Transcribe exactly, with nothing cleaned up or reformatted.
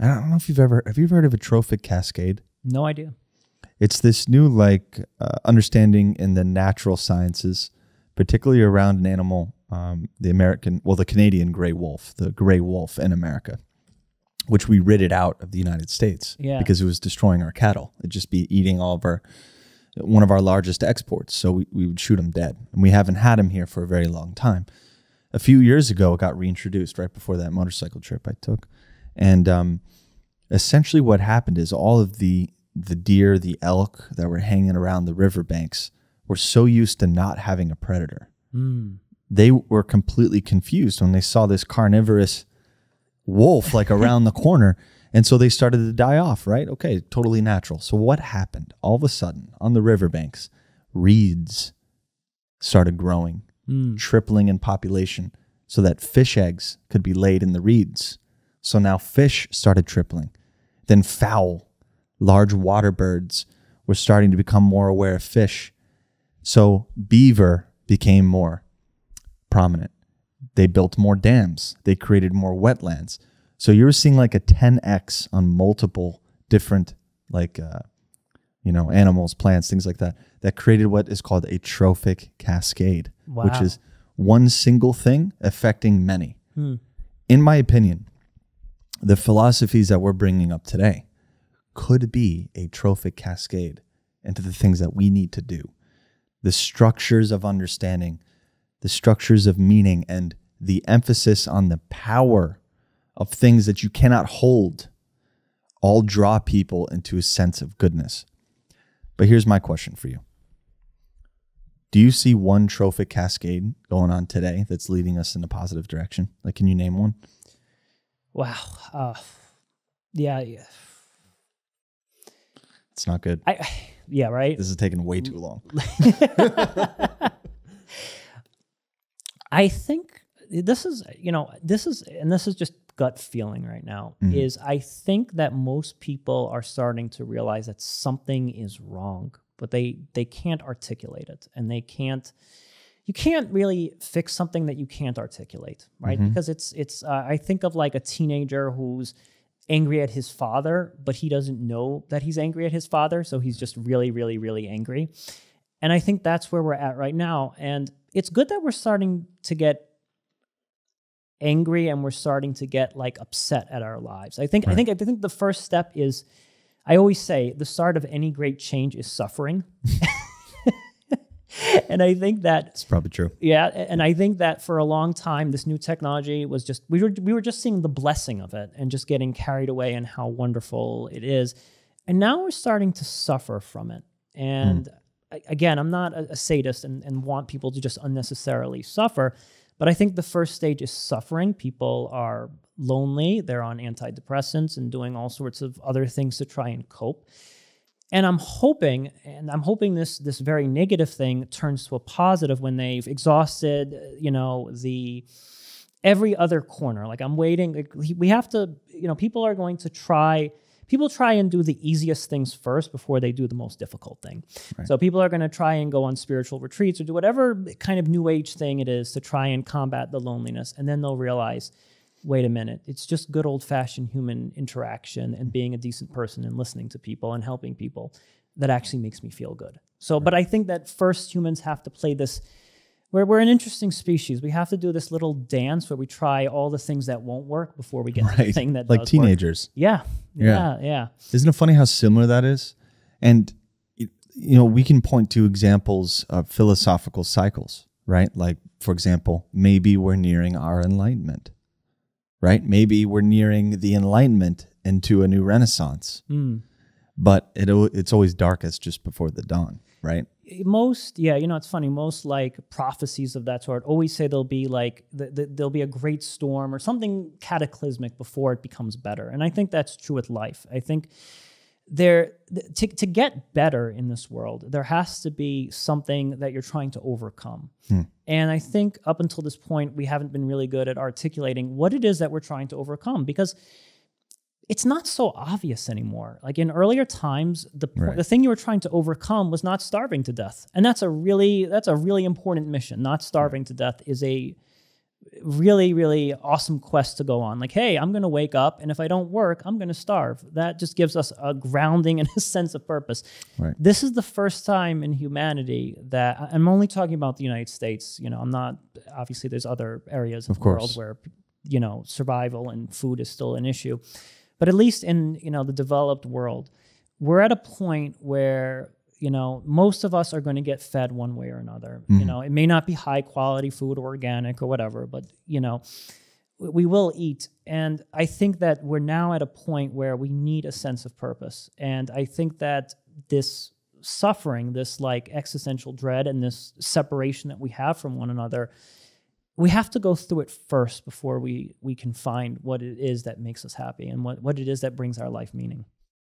And I don't know if you've ever, have you ever heard of Atrophic cascade? No idea. It's this new like uh, understanding in the natural sciences, particularly around an animal, um, the American, well, the Canadian gray wolf, the gray wolf in America, which we rid out of the United States yeah. because it was destroying our cattle. It'd just be eating all of our, one of our largest exports. So we, we would shoot them dead. And we haven't had them here for a very long time. A few years ago, it got reintroduced right before that motorcycle trip I took. And um, essentially what happened is all of the, the deer, the elk that were hanging around the riverbanks were so used to not having a predator. Mm. They were completely confused when they saw this carnivorous wolf like around the corner. And so they started to die off, right? Okay, totally natural. So what happened? All of a sudden, on the riverbanks, reeds started growing, mm. tripling in population so that fish eggs could be laid in the reeds. So now fish started tripling. Then fowl, large water birds, were starting to become more aware of fish. So beaver became more prominent. They built more dams. They created more wetlands. So you were seeing like a ten X on multiple different like, uh, you know, animals, plants, things like that, that created what is called a trophic cascade, wow. which is one single thing affecting many. Hmm. In my opinion, the philosophies that we're bringing up today could be a trophic cascade into the things that we need to do, the structures of understanding, the structures of meaning, and the emphasis on the power of things that you cannot hold, all draw people into a sense of goodness. But here's my question for you. Do you see one trophic cascade going on today that's leading us in a positive direction? Like, can you name one? Wow. Uh, yeah, yeah. It's not good. I, yeah, right? This is taking way too long. I think this is, you know, this is, and this is just gut feeling right now, mm-hmm. is I think that most people are starting to realize that something is wrong, but they, they can't articulate it. And they can't, you can't really fix something that you can't articulate, right? Mm-hmm. Because it's, it's uh, I think of like a teenager who's angry at his father, but he doesn't know that he's angry at his father. So he's just really, really, really angry. And I think that's where we're at right now. And it's good that we're starting to get angry and we're starting to get like upset at our lives. I think, right. I think, I think the first step is, I always say the start of any great change is suffering. And I think that it's probably true. Yeah. And I think that for a long time, this new technology was just, we were, we were just seeing the blessing of it and just getting carried away and how wonderful it is. And now we're starting to suffer from it. And mm. again, I'm not a, a sadist and, and want people to just unnecessarily suffer, but I think the first stage is suffering. People are lonely, they're on antidepressants and doing all sorts of other things to try and cope. And I'm hoping, and I'm hoping this, this very negative thing turns to a positive when they've exhausted, you know, the every other corner. Like I'm waiting, like we have to, you know, people are going to try People try and do the easiest things first before they do the most difficult thing. Right. So people are going to try and go on spiritual retreats or do whatever kind of new age thing it is to try and combat the loneliness. And then they'll realize, wait a minute, it's just good old fashioned human interaction and being a decent person and listening to people and helping people that actually makes me feel good. So, right. but I think that first humans have to play this, where we're an interesting species. We have to do this little dance where we try all the things that won't work before we get right. the thing that like does teenagers. Work. Yeah, yeah, yeah, yeah. Isn't it funny how similar that is? And it, you know, we can point to examples of philosophical cycles, right? Like, for example, maybe we're nearing our enlightenment, right? Maybe we're nearing the enlightenment into a new renaissance, mm. but it it's always darkest just before the dawn, right? Most, yeah, you know, it's funny, most like prophecies of that sort always say there'll be like, th th there'll be a great storm or something cataclysmic before it becomes better. And I think that's true with life. I think there, th to, to get better in this world, there has to be something that you're trying to overcome. Hmm. And I think up until this point, we haven't been really good at articulating what it is that we're trying to overcome, because it's not so obvious anymore. Like in earlier times, the, right. the thing you were trying to overcome was not starving to death. And that's a really, that's a really important mission. Not starving right. to death is a really, really awesome quest to go on. Like, hey, I'm going to wake up, and if I don't work, I'm going to starve. That just gives us a grounding and a sense of purpose. Right. This is the first time in humanity that, I'm only talking about the United States, you know, I'm not, obviously there's other areas of, of the world where, you know, survival and food is still an issue. But at least in, you know, the developed world, we're at a point where, you know, most of us are going to get fed one way or another. Mm. You know, it may not be high quality food or organic or whatever, but, you know, we will eat. And I think that we're now at a point where we need a sense of purpose. And I think that this suffering, this like existential dread and this separation that we have from one another, we have to go through it first before we, we can find what it is that makes us happy and what, what it is that brings our life meaning.